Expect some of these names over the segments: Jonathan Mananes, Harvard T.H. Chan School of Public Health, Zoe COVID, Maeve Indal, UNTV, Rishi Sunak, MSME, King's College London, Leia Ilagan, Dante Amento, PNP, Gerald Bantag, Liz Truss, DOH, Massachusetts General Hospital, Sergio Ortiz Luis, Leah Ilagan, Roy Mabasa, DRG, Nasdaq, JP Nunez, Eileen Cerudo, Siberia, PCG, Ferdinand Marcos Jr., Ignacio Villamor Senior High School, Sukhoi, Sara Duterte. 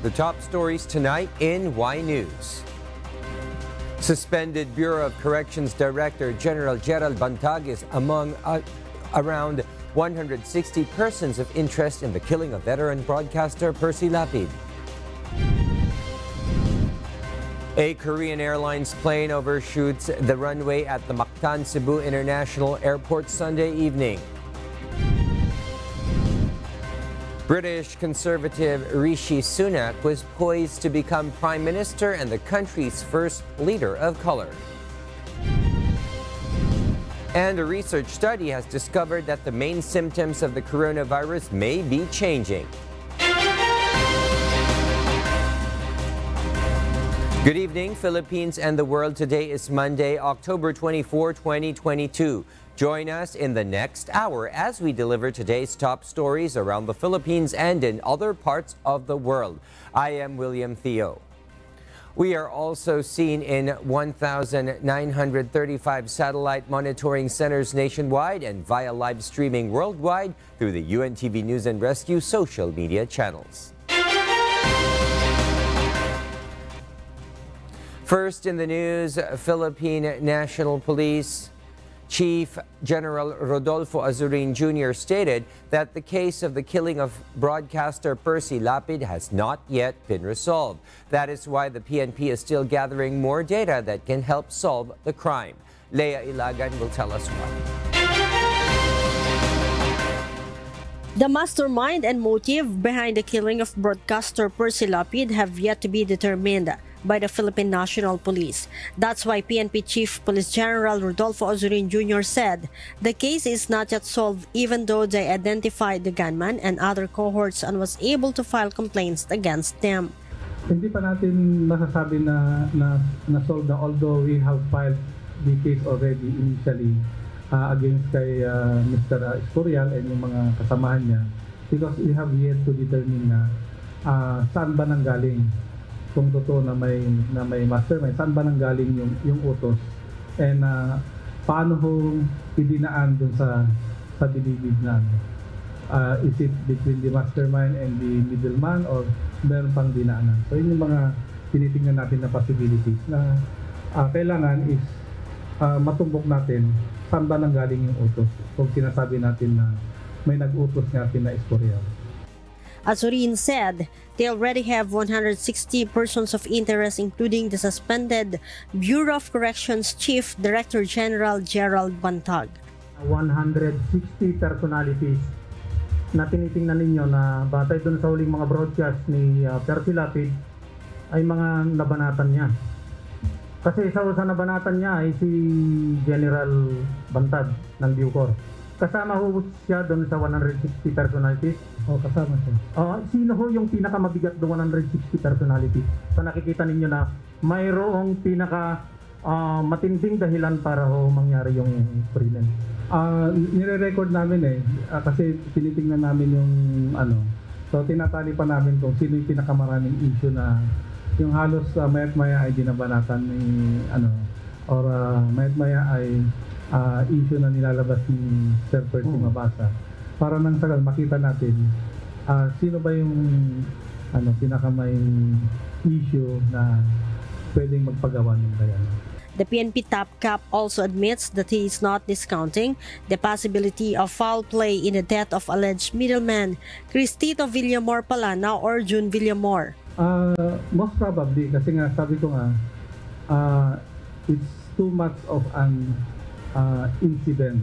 The top stories tonight in Y News. Suspended Bureau of Corrections Director General Gerald Bantag is among around 160 persons of interest in the killing of veteran broadcaster Percy Lapid. A Korean Airlines plane overshoots the runway at the Mactan Cebu International Airport Sunday evening. British Conservative Rishi Sunak was poised to become Prime Minister and the country's first leader of color. And a research study has discovered that the main symptoms of the coronavirus may be changing. Good evening, Philippines and the world. Today is Monday, October 24, 2022. Join us in the next hour as we deliver today's top stories around the Philippines and in other parts of the world. I am William Theo. We are also seen in 1,935 satellite monitoring centers nationwide and via live streaming worldwide through the UNTV News and Rescue social media channels. First in the news, Philippine National Police Chief General Rodolfo Azurin Jr. stated that the case of the killing of broadcaster Percy Lapid has not yet been resolved. That is why the PNP is still gathering more data that can help solve the crime. Leah Ilagan will tell us why. The mastermind and motive behind the killing of broadcaster Percy Lapid have yet to be determined by the Philippine National Police. That's why PNP Chief Police General Rodolfo Azurin Jr. said the case is not yet solved even though they identified the gunman and other cohorts and was able to file complaints against them. Hindi pa natin masasabi na solved na, although we have filed the case already initially. Against kay Mr. Escorial and yung mga kasamahan niya, because we have yet to determine na saan ba nanggaling, kung totoo na may mastermind, saan ba nanggaling yung utos, and paano ho idinaan dun sa dilibid na, is it between the mastermind and the middleman or meron pang dinaanan? So yun yung mga tinitingnan natin na possibilities na kailangan is matumbok natin saan ba nanggaling yung utos kung sinasabi natin na may nag-utos nga na Escorial. Azurin said they already have 160 persons of interest, including the suspended Bureau of Corrections Chief Director General Gerald Bantag. 160 personalities na tinitingnan ninyo na batay doon sa huling mga broadcast ni Percy Lapid ay mga nabanatan niya. Kasi isa sa nabanatan niya ay si General Bantag ng Bucor. Kasama ho siya doon sa 160 personalities. O, kasama siya. Sino ho yung pinakamabigat doon 160 personalities? So nakikita ninyo na mayroong pinakamatinding dahilan para ho mangyari yung freelance. Nire-record namin kasi tinitingnan namin yung ano. So tinatali pa namin kung sino yung pinakamaraming issue na yung halos mayat-maya ay dinabanatan ni mayat-maya ay issue na nilalabas ni Sir Percy Mabasa. Para nang sagal makita natin sino ba yung pinakamay issue na pwedeng magpagawa ng bayan. The PNP top cap also admits that he is not discounting the possibility of foul play in the death of alleged middleman Cristito Villamor Palana or June Villamor. Most probably, kasi nga sabi ko nga, it's too much of an incident,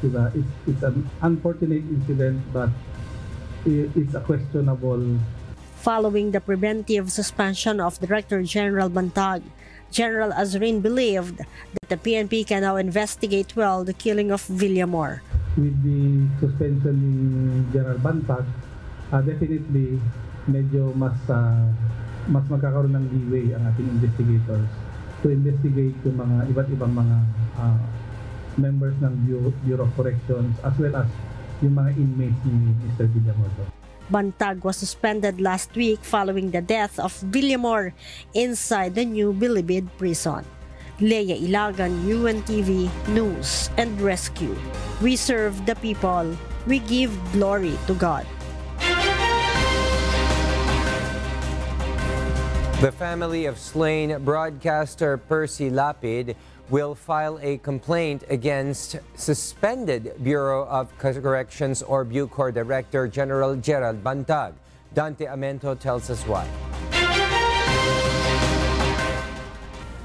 diba? It's an unfortunate incident, but it's a questionable. Following the preventive suspension of Director General Bantag, General Azurin believed that the PNP can now investigate well the killing of Villamor. With the suspension ni General Bantag, definitely medyo mas magkakaroon ng leeway ang ating investigators to investigate yung mga iba't ibang mga members ng Bureau of Corrections as well as yung mga inmates ni Mr. Villamor. Bantag was suspended last week following the death of Villamor inside the new Bilibid prison. Leia Ilagan, UNTV News and Rescue. We serve the people. We give glory to God. The family of slain broadcaster Percy Lapid will file a complaint against suspended Bureau of Corrections or BUCOR Director General Gerald Bantag. Dante Amento tells us why.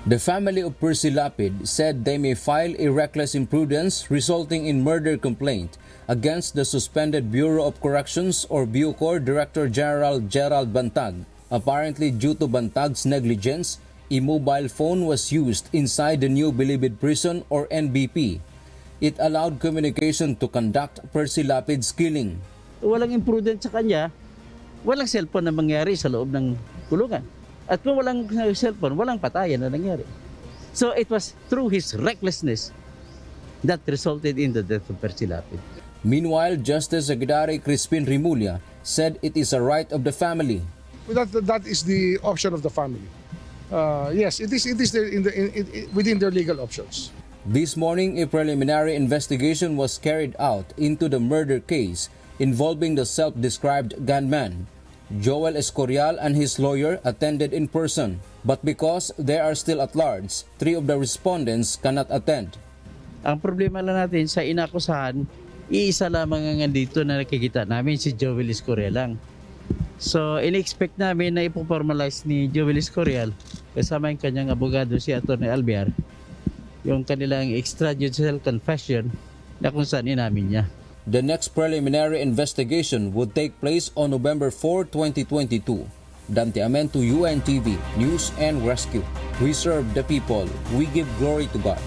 The family of Percy Lapid said they may file a reckless imprudence resulting in murder complaint against the suspended Bureau of Corrections or BUCOR Director General Gerald Bantag, apparently due to Bantag's negligence. A mobile phone was used inside the New Bilibid Prison or NBP. It allowed communication to conduct Percy Lapid's killing. Walang imprudent sa kanya, walang cellphone na mangyari sa loob ng kulungan. At kung walang cellphone, walang patayan na nangyari. So it was through his recklessness that resulted in the death of Percy Lapid. Meanwhile, Justice Secretary Crispin Remulla said it is a right of the family. That is the option of the family. Yes, it is within their legal options. This morning, a preliminary investigation was carried out into the murder case involving the self-described gunman. Joel Escorial and his lawyer attended in person, but because they are still at large, 3 of the respondents cannot attend. Ang problema lang natin sa inakusahan, iisa lamang ang dito na nakikita namin si Joel Escorial lang. So, in-expect namin na ipoformalize ni Joel Escorial kasama yung kanyang abogado si Atty. Alvear yung kanilang extrajudicial confession na kung saan inamin niya. The next preliminary investigation would take place on November 4, 2022. Dante Amento, UNTV, News and Rescue. We serve the people. We give glory to God.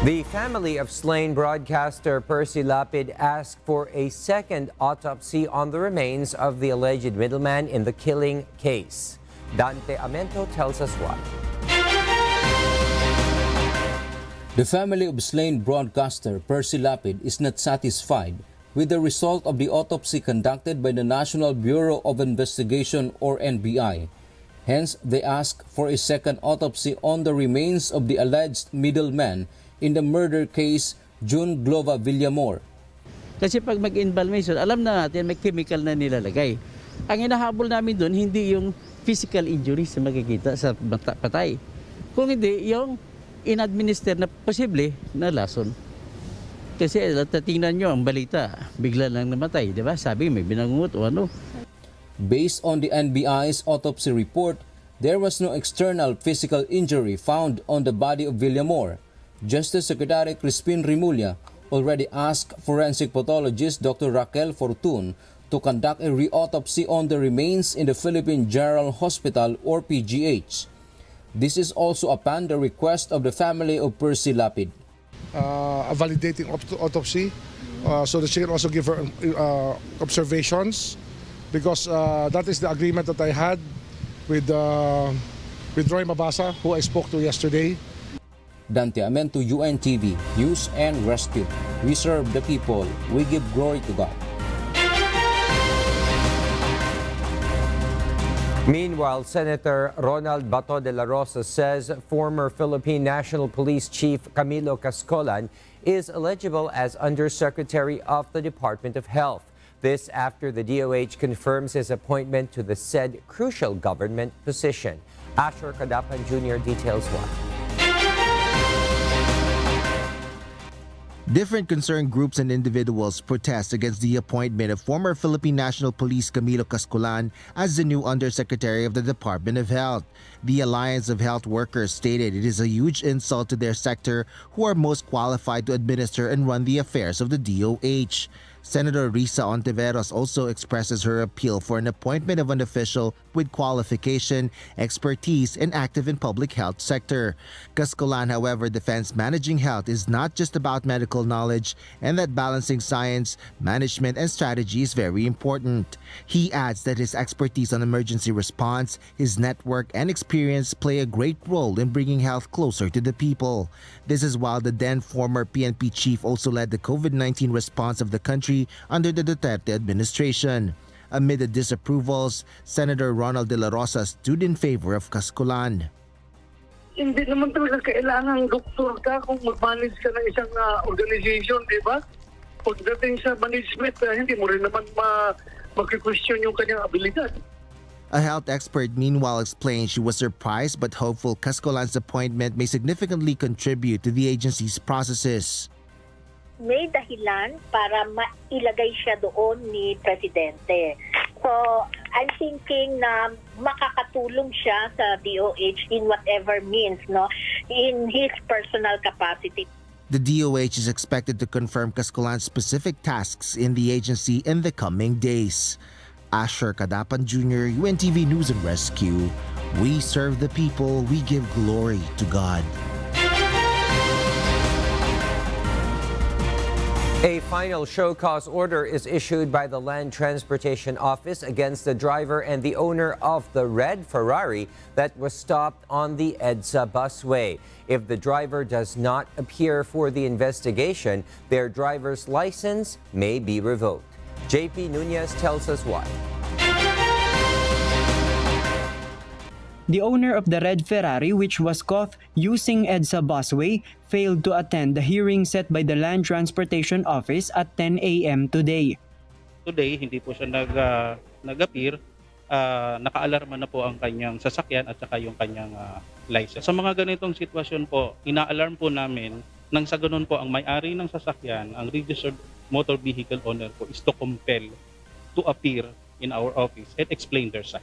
The family of slain broadcaster Percy Lapid asked for a second autopsy on the remains of the alleged middleman in the killing case. Dante Amento tells us why. The family of slain broadcaster Percy Lapid is not satisfied with the result of the autopsy conducted by the National Bureau of Investigation or NBI. Hence, they ask for a second autopsy on the remains of the alleged middleman in the murder case, June Villamor. Kasi pag mag-inbalmation, alam na natin may chemical na nilalagay. Ang hinahabol namin doon, hindi yung physical injuries na makikita sa patay. Kung hindi, yung inadminister na posible na lason. Kasi tatingnan nyo ang balita, bigla lang namatay. Diba? Sabi may binangungot o ano. Based on the NBI's autopsy report, there was no external physical injury found on the body of Villamor. Justice Secretary Crispin Remulla already asked forensic pathologist Dr. Raquel Fortun to conduct a re-autopsy on the remains in the Philippine General Hospital or PGH. This is also upon the request of the family of Percy Lapid. A validating autopsy so that she can also give her observations, because that is the agreement that I had with Roy Mabasa, who I spoke to yesterday. Dante Amento, UNTV, News and Rescue. We serve the people. We give glory to God. Meanwhile, Senator Ronald De La Rosa says former Philippine National Police Chief Camilo Cascolan is eligible as Undersecretary of the Department of Health. This after the DOH confirms his appointment to the said crucial government position. Asher Cadapan Jr. details why. Different concerned groups and individuals protest against the appointment of former Philippine National Police Camilo Cascolan as the new Undersecretary of the Department of Health. The Alliance of Health Workers stated it is a huge insult to their sector, who are most qualified to administer and run the affairs of the DOH. Senator Risa Ontiveros also expresses her appeal for an appointment of an official with qualification, expertise, and active in public health sector. Cascolan, however, defends managing health is not just about medical knowledge, and that balancing science, management, and strategy is very important. He adds that his expertise on emergency response, his network, and experience play a great role in bringing health closer to the people. This is while the then former PNP chief also led the COVID-19 response of the country under the Duterte administration. Amid the disapprovals, Senator Ronald De La Rosa stood in favor of Cascolan. Hindi naman talaga kailangan doktor ka kung mag-manage ka ng isang organization, di ba? Pagdating sa management, hindi mo rin naman magka-question yung kanyang abilidad. A health expert meanwhile explained she was surprised but hopeful Cascolan's appointment may significantly contribute to the agency's processes. May dahilan para mailagay siya doon ni Presidente. So, I'm thinking na makakatulong siya sa DOH in whatever means, no, in his personal capacity. The DOH is expected to confirm Cascolan's specific tasks in the agency in the coming days. Asher Cadapan Jr., UNTV News and Rescue. We serve the people, we give glory to God. A final show cause order is issued by the Land Transportation Office against the driver and the owner of the red Ferrari that was stopped on the EDSA busway. If the driver does not appear for the investigation, their driver's license may be revoked. JP Nunez tells us why. The owner of the red Ferrari, which was caught using EDSA busway, failed to attend the hearing set by the Land Transportation Office at 10 a.m. today. Today, hindi po siya nag-appear. Naka-alarma na po ang kanyang sasakyan at saka yung kanyang license. Sa mga ganitong sitwasyon po, ina-alarm po namin nang sa ganun po ang may-ari ng sasakyan, ang registered motor vehicle owner po is to compel to appear in our office and explain their side.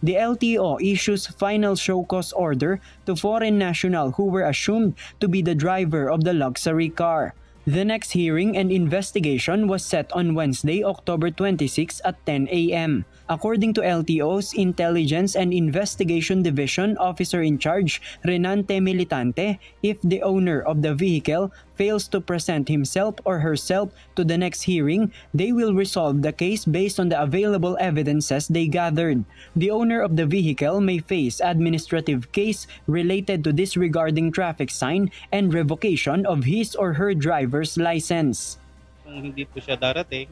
The LTO issues final show cause order to foreign nationals who were assumed to be the driver of the luxury car. The next hearing and investigation was set on Wednesday, October 26 at 10 a.m. According to LTO's Intelligence and Investigation Division Officer in Charge, Renante Militante, if the owner of the vehicle fails to present himself or herself to the next hearing, they will resolve the case based on the available evidences they gathered. The owner of the vehicle may face administrative case related to disregarding traffic sign and revocation of his or her driver license. Kung hindi po siya darating,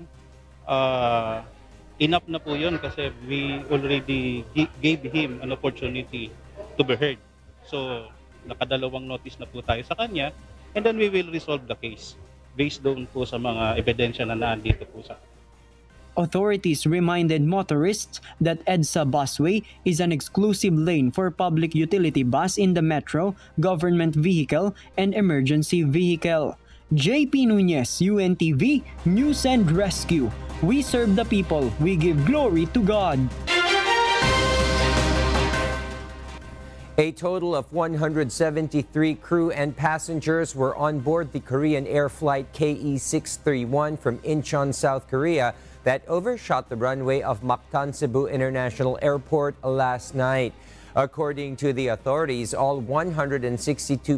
enough na po yun kasi we already gave him an opportunity to be heard. So, nakadalawang notice na po tayo sa kanya and then we will resolve the case based doon po sa mga ebidensya na naandito po sa akin. Authorities reminded motorists that EDSA busway is an exclusive lane for public utility bus in the metro, government vehicle, and emergency vehicle. JP Nunez, UNTV, News and Rescue. We serve the people. We give glory to God. A total of 173 crew and passengers were on board the Korean Air flight KE631 from Incheon, South Korea, that overshot the runway of Mactan Cebu International Airport last night. According to the authorities, all 162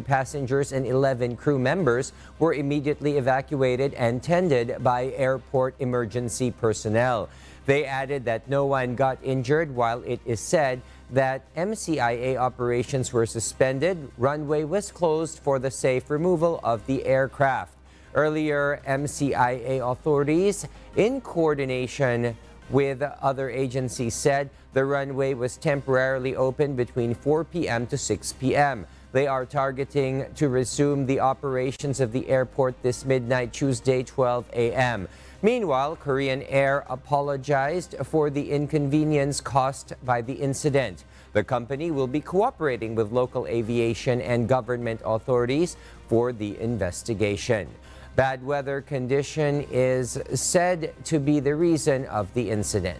passengers and 11 crew members were immediately evacuated and tended by airport emergency personnel. They added that no one got injured, while it is said that MCIA operations were suspended. Runway was closed for the safe removal of the aircraft. Earlier, MCIA authorities, in coordination with other agencies, said the runway was temporarily open between 4 p.m. to 6 p.m. They are targeting to resume the operations of the airport this midnight, Tuesday, 12 a.m. Meanwhile, Korean Air apologized for the inconvenience caused by the incident. The company will be cooperating with local aviation and government authorities for the investigation. Bad weather condition is said to be the reason of the incident.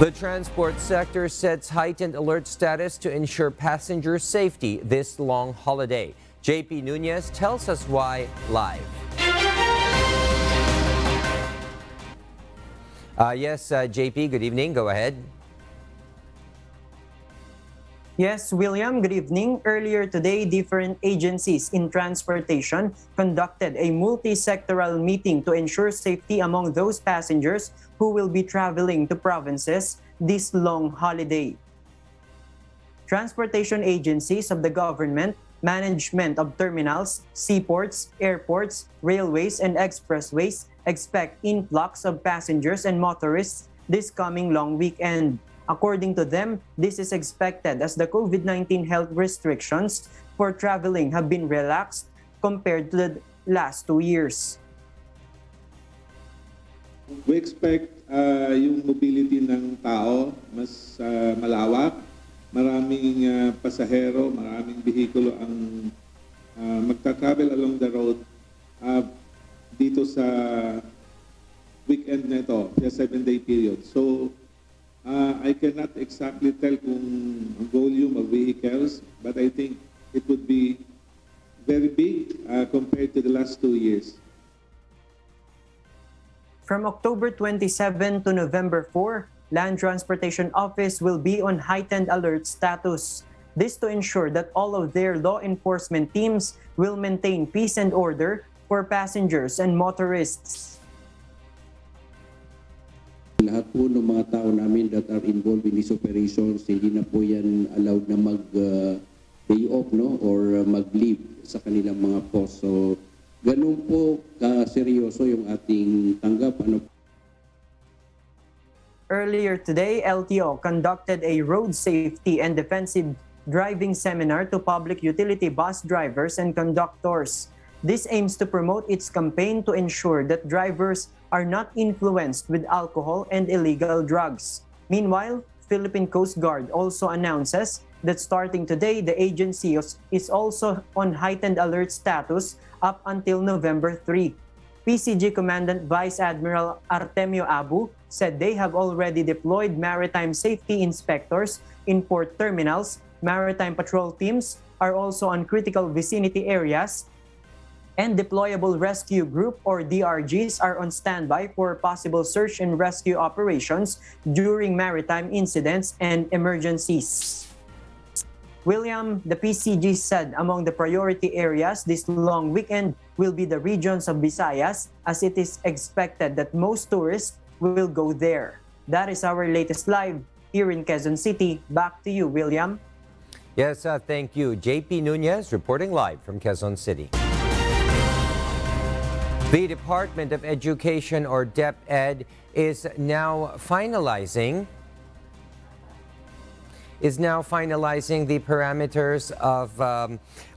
The transport sector sets heightened alert status to ensure passenger safety this long holiday. JP Nunez tells us why live. JP, good evening. Go ahead. Yes, William, good evening. Earlier today, different agencies in transportation conducted a multi-sectoral meeting to ensure safety among those passengers who will be traveling to provinces this long holiday. Transportation agencies of the government, management of terminals, seaports, airports, railways, and expressways expect influx of passengers and motorists this coming long weekend. According to them, this is expected as the COVID-19 health restrictions for traveling have been relaxed compared to the last 2 years. We expect yung mobility ng tao mas malawak. Maraming pasahero, maraming bihikulo ang magta-travel along the road dito sa weekend na ito, sa 7-day period. So, I cannot exactly tell kung volume of vehicles, but I think it would be very big compared to the last 2 years. From October 27 to November 4, Land Transportation Office will be on heightened alert status. This to ensure that all of their law enforcement teams will maintain peace and order for passengers and motorists. Lahat po ng mga tao namin that are involved in these operations, hindi na po yan allowed na mag-day off, no? Or mag-leave sa kanilang mga post. So, ganun po kaseryoso yung ating tanggap. Ano? Earlier today, LTO conducted a road safety and defensive driving seminar to public utility bus drivers and conductors. This aims to promote its campaign to ensure that drivers are not influenced with alcohol and illegal drugs. Meanwhile, Philippine Coast Guard also announces that starting today, the agency is also on heightened alert status up until November 3. PCG Commandant Vice Admiral Artemio Abu said they have already deployed maritime safety inspectors in port terminals. Maritime patrol teams are also on critical vicinity areas, and Deployable Rescue Group or DRGs are on standby for possible search and rescue operations during maritime incidents and emergencies. William, the PCG said among the priority areas this long weekend will be the regions of Visayas, as it is expected that most tourists will go there. That is our latest live here in Quezon City. Back to you, William. Yes, thank you. JP Nunez reporting live from Quezon City. The Department of Education or DepEd is now finalizing the parameters of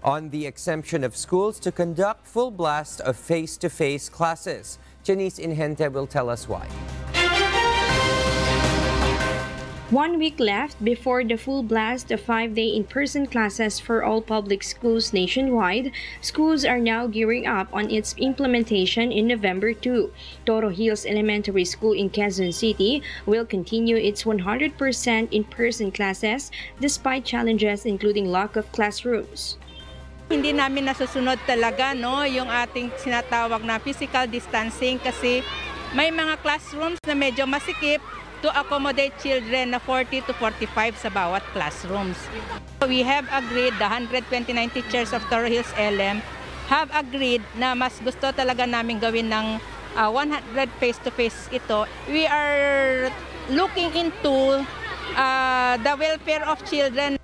on the exemption of schools to conduct full blast of face-to-face classes. Janice Inhente will tell us why. 1 week left before the full blast of 5-day in-person classes for all public schools nationwide, schools are now gearing up on its implementation in November 2. Toro Hills Elementary School in Quezon City will continue its 100% in-person classes despite challenges including lack of classrooms. Hindi namin nasusunod talaga, no, yung ating sinatawag na physical distancing kasi may mga classrooms na medyo masikip to accommodate children na 40 to 45 sa bawat classrooms. We have agreed, the 129 teachers of Toro Hills LM have agreed na mas gusto talaga namin gawin ng 100 face-to-face ito. We are looking into the welfare of children.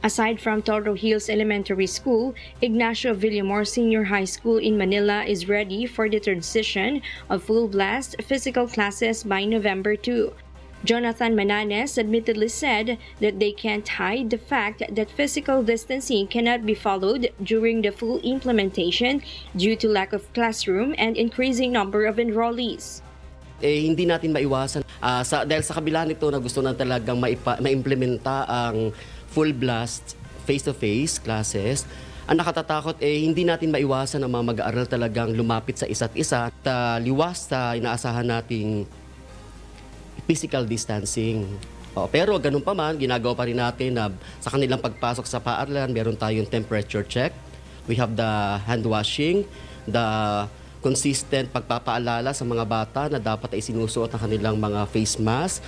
Aside from Toro Hills Elementary School, Ignacio Villamor Senior High School in Manila is ready for the transition of full-blast physical classes by November 2. Jonathan Mananes admittedly said that they can't hide the fact that physical distancing cannot be followed during the full implementation due to lack of classroom and increasing number of enrollees. Eh, hindi natin maiwasan dahil sa kabila nito na gusto na talagang maimplementa ang full blast face-to-face classes. Ang nakatatakot eh hindi natin maiwasan ang mga mag-aaral talagang lumapit sa isa't isa at liwas sa inaasahan nating physical distancing. O, pero ganun pa man, ginagawa pa rin natin na sa kanilang pagpasok sa paaralan, meron tayong temperature check. We have the hand washing, the consistent pagpapaalala sa mga bata na dapat ay sinusuot ang kanilang mga face mask.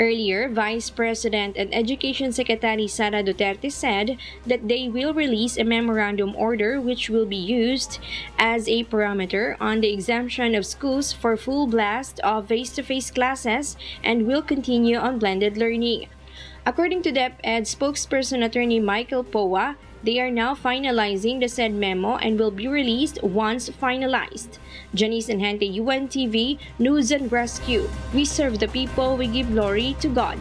Earlier, Vice President and Education Secretary Sara Duterte said that they will release a memorandum order which will be used as a parameter on the exemption of schools for full blast of face-to-face classes and will continue on blended learning. According to DepEd spokesperson attorney Michael Poa, they are now finalizing the said memo and will be released once finalized. Janice Enhente, UNTV, News and Rescue. We serve the people, we give glory to God.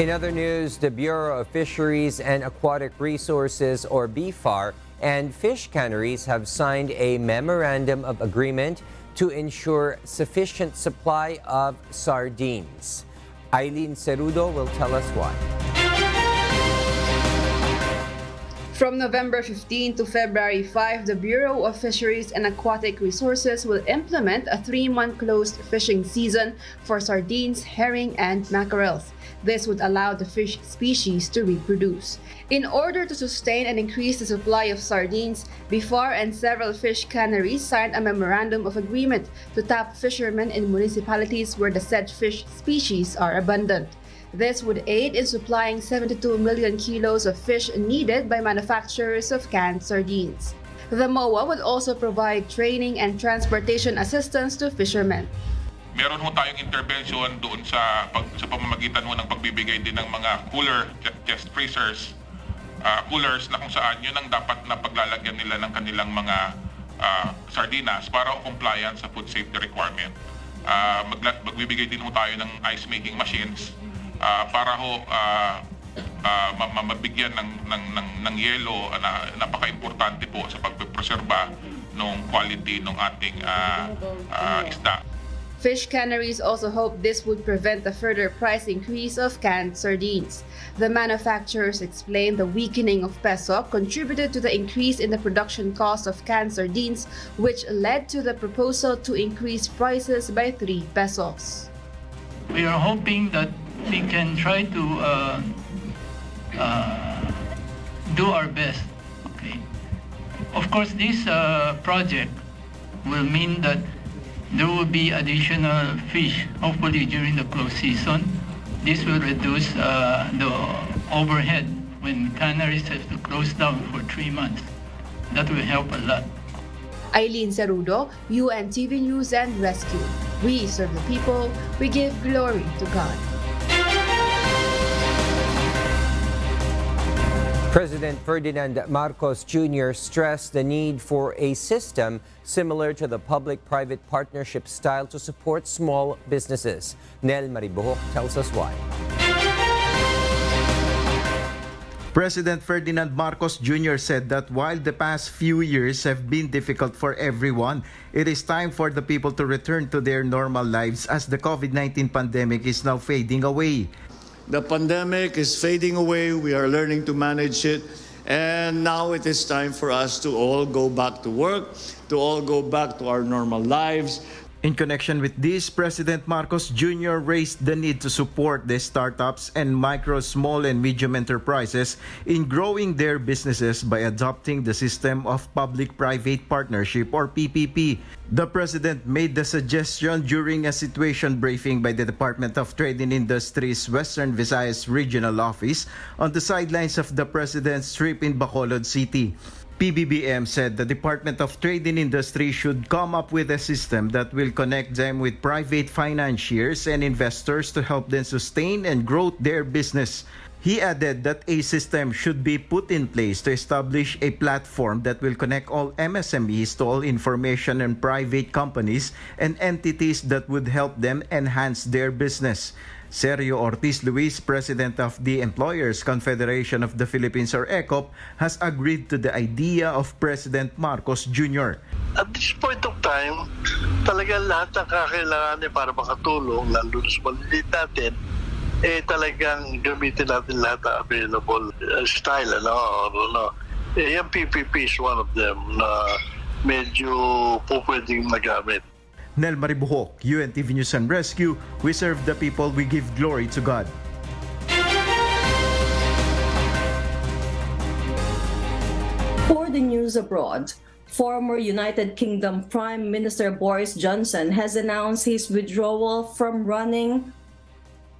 In other news, the Bureau of Fisheries and Aquatic Resources, or BFAR, and fish canneries have signed a memorandum of agreement to ensure sufficient supply of sardines. Eileen Cerudo will tell us why. From November 15 to February 5, the Bureau of Fisheries and Aquatic Resources will implement a 3-month closed fishing season for sardines, herring, and mackerels. This would allow the fish species to reproduce. In order to sustain and increase the supply of sardines, BFAR and several fish canneries signed a memorandum of agreement to tap fishermen in municipalities where the said fish species are abundant. This would aid in supplying 72 million kilos of fish needed by manufacturers of canned sardines. The MOA would also provide training and transportation assistance to fishermen. Meron ho tayong intervention doon sa pamamagitan ng pagbibigay din ng mga cooler, chest freezers, coolers na kung saan yun ang dapat na paglalagyan nila ng kanilang mga sardinas para compliance sa food safety requirement. Magbibigay din ho tayo ng ice making machines para ho mabigyan ng yelo na napaka-importante po sa pagpreserba ng quality ng ating isda. Fish canneries also hope this would prevent a further price increase of canned sardines. The manufacturers explain the weakening of peso contributed to the increase in the production cost of canned sardines, which led to the proposal to increase prices by 3 pesos. We are hoping that we can try to do our best. Okay. Of course, this project will mean that there will be additional fish, hopefully during the close season. This will reduce the overhead when canneries have to close down for 3 months. That will help a lot. Eileen Cerudo, UNTV News and Rescue. We serve the people, we give glory to God. President Ferdinand Marcos Jr. stressed the need for a system similar to the public-private partnership style to support small businesses. Nel Maribohok tells us why. President Ferdinand Marcos Jr. said that while the past few years have been difficult for everyone, it is time for the people to return to their normal lives as the COVID-19 pandemic is now fading away. The pandemic is fading away. We are learning to manage it. And now it is time for us to all go back to work, to all go back to our normal lives. In connection with this, President Marcos Jr. raised the need to support the startups and micro, small, and medium enterprises in growing their businesses by adopting the system of public-private partnership, or PPP. The President made the suggestion during a situation briefing by the Department of Trade and Industry's Western Visayas Regional Office on the sidelines of the President's trip in Bacolod City. PBBM said the Department of Trade and Industry should come up with a system that will connect them with private financiers and investors to help them sustain and grow their business. He added that a system should be put in place to establish a platform that will connect all MSMEs to all information and private companies and entities that would help them enhance their business. Sergio Ortiz Luis, president of the Employers Confederation of the Philippines, or ECOP, has agreed to the idea of President Marcos Jr. At this point of time, talaga lahat ng kakailangan para makatulong, lalo na sa maliliit natin, talagang gamitin natin lahat na available style, yung PPP is one of them na medyo pupwedeng magamit. Nel Maribohok, UNTV News and Rescue, we serve the people, we give glory to God. For the news abroad, former United Kingdom Prime Minister Boris Johnson has announced his withdrawal from running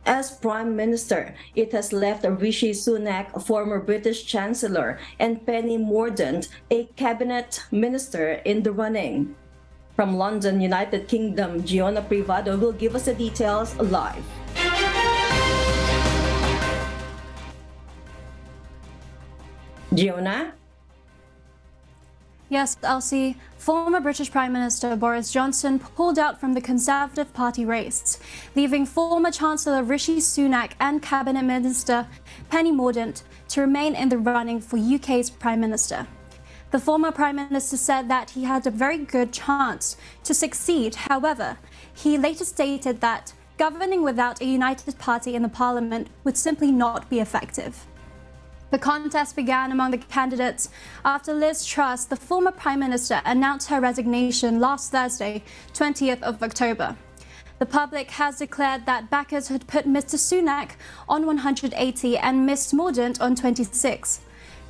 as Prime Minister. It has left Rishi Sunak, former British Chancellor, and Penny Mordaunt, a cabinet minister, in the running. From London, United Kingdom, Giona Privado will give us the details live. Giona? Yes, Elsie, former British Prime Minister Boris Johnson pulled out from the Conservative Party race, leaving former Chancellor Rishi Sunak and Cabinet Minister Penny Mordaunt to remain in the running for UK's Prime Minister. The former Prime Minister said that he had a very good chance to succeed. However, he later stated that governing without a united party in the parliament would simply not be effective. The contest began among the candidates after Liz Truss, the former Prime Minister, announced her resignation last Thursday, 20th of October. The public has declared that backers had put Mr. Sunak on 180 and Ms. Mordaunt on 26.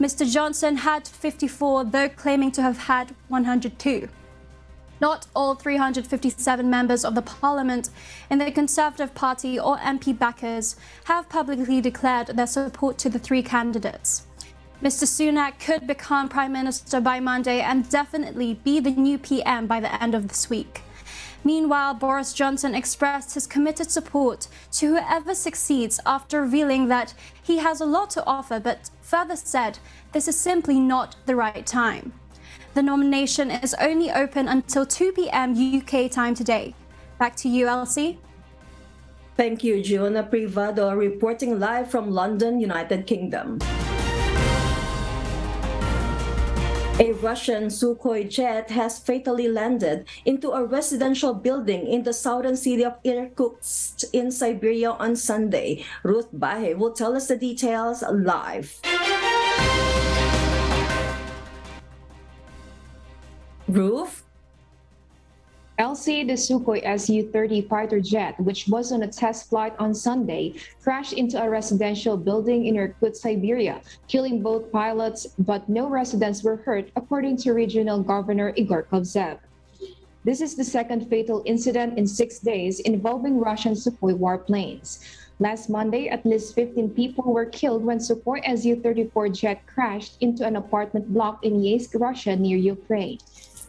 Mr. Johnson had 54, though claiming to have had 102. Not all 357 members of the parliament in the Conservative Party or MP backers have publicly declared their support to the three candidates. Mr. Sunak could become Prime Minister by Monday and definitely be the new PM by the end of this week. Meanwhile, Boris Johnson expressed his committed support to whoever succeeds after revealing that he has a lot to offer, but further said this is simply not the right time. The nomination is only open until 2 p.m. UK time today. Back to you, Elsie. Thank you, Giona Privado, reporting live from London, United Kingdom. A Russian Sukhoi jet has fatally landed into a residential building in the southern city of Irkutsk in Siberia on Sunday. Ruth Bahe will tell us the details live. Ruth? Elsie, the Sukhoi Su-30 fighter jet, which was on a test flight on Sunday, crashed into a residential building in Irkutsk, Siberia, killing both pilots, but no residents were hurt, according to Regional Governor Igor Kovtsev. This is the second fatal incident in 6 days involving Russian Sukhoi warplanes. Last Monday, at least 15 people were killed when Sukhoi Su-34 jet crashed into an apartment block in Yeysk, Russia, near Ukraine.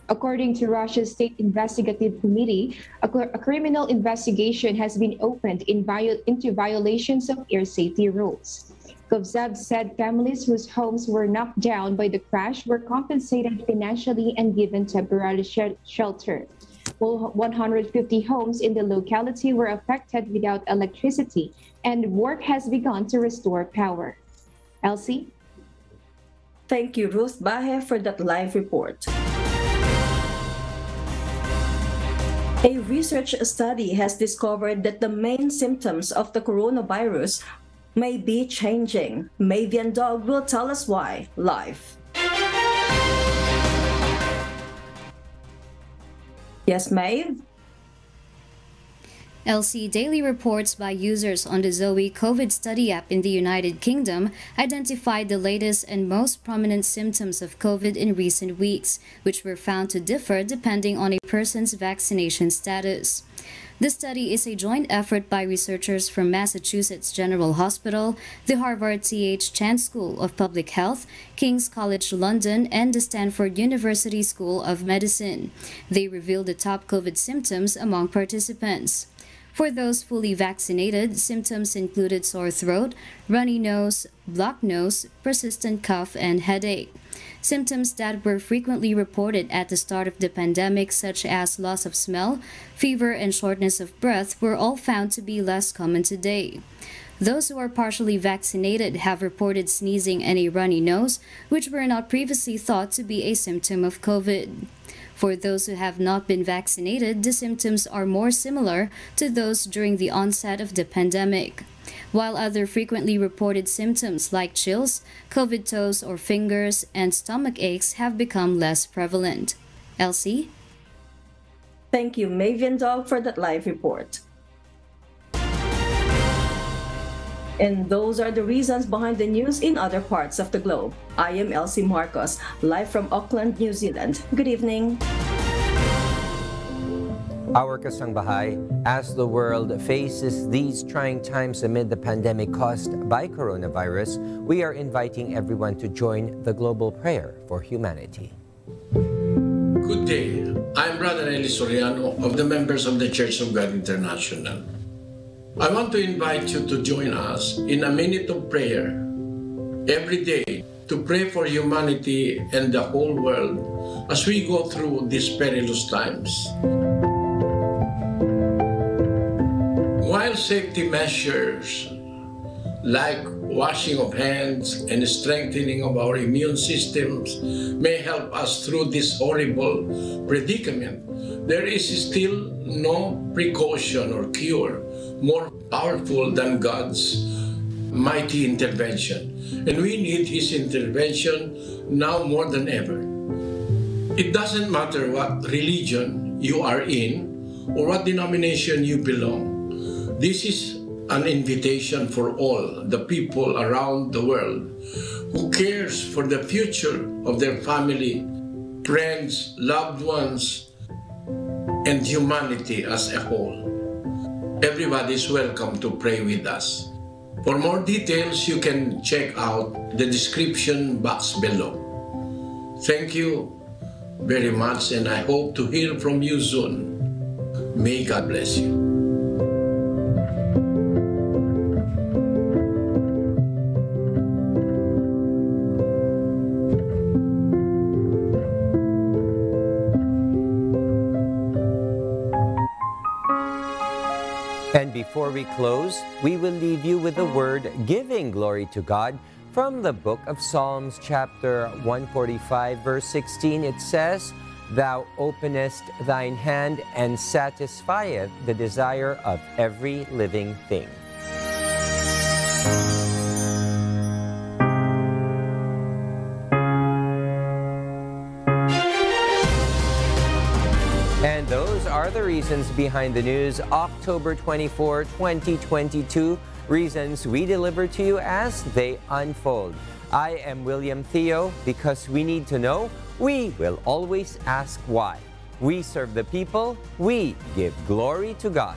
According to Russia's State Investigative Committee, a criminal investigation has been opened into violations of air safety rules. Kovtsev said families whose homes were knocked down by the crash were compensated financially and given temporary shelter. All 150 homes in the locality were affected without electricity, and work has begun to restore power. Elsie? Thank you, Ruth Bahe, for that live report. A research study has discovered that the main symptoms of the coronavirus may be changing. Maeve Indal will tell us why live. Yes, Maeve? Elsie, daily reports by users on the Zoe COVID study app in the United Kingdom identified the latest and most prominent symptoms of COVID in recent weeks, which were found to differ depending on a person's vaccination status. This study is a joint effort by researchers from Massachusetts General Hospital, the Harvard T.H. Chan School of Public Health, King's College London, and the Stanford University School of Medicine. They revealed the top COVID symptoms among participants. For those fully vaccinated, symptoms included sore throat, runny nose, blocked nose, persistent cough, and headache. Symptoms that were frequently reported at the start of the pandemic, such as loss of smell, fever, and shortness of breath, were all found to be less common today. Those who are partially vaccinated have reported sneezing and a runny nose, which were not previously thought to be a symptom of COVID. For those who have not been vaccinated, the symptoms are more similar to those during the onset of the pandemic. While other frequently reported symptoms like chills, COVID toes or fingers, and stomach aches have become less prevalent. Elsie? Thank you, Maeve Indal, for that live report. And those are the reasons behind the news in other parts of the globe. I am Elsie Marcos, live from Auckland, New Zealand. Good evening. Our Kasangbahay, as the world faces these trying times amid the pandemic caused by coronavirus, we are inviting everyone to join the global prayer for humanity. Good day. I'm Brother Eli Soriano of the members of the Church of God International. I want to invite you to join us in a minute of prayer every day to to pray for humanity and the whole world as we go through these perilous times. While safety measures like washing of hands and strengthening of our immune systems may help us through this horrible predicament, there is still no precaution or cure more powerful than God's mighty intervention. And we need His intervention now more than ever. It doesn't matter what religion you are in or what denomination you belong. This is an invitation for all the people around the world who cares for the future of their family, friends, loved ones, and humanity as a whole. Everybody is welcome to pray with us. For more details, you can check out the description box below. Thank you very much, and I hope to hear from you soon. May God bless you. Before we close, we will leave you with the word giving glory to God from the book of Psalms chapter 145 verse 16. It says, "Thou openest thine hand and satisfieth the desire of every living thing." Are the reasons behind the news, October 24, 2022, reasons we deliver to you as they unfold. I am William Theo. Because we need to know, we will always ask why. We serve the people, we give glory to God.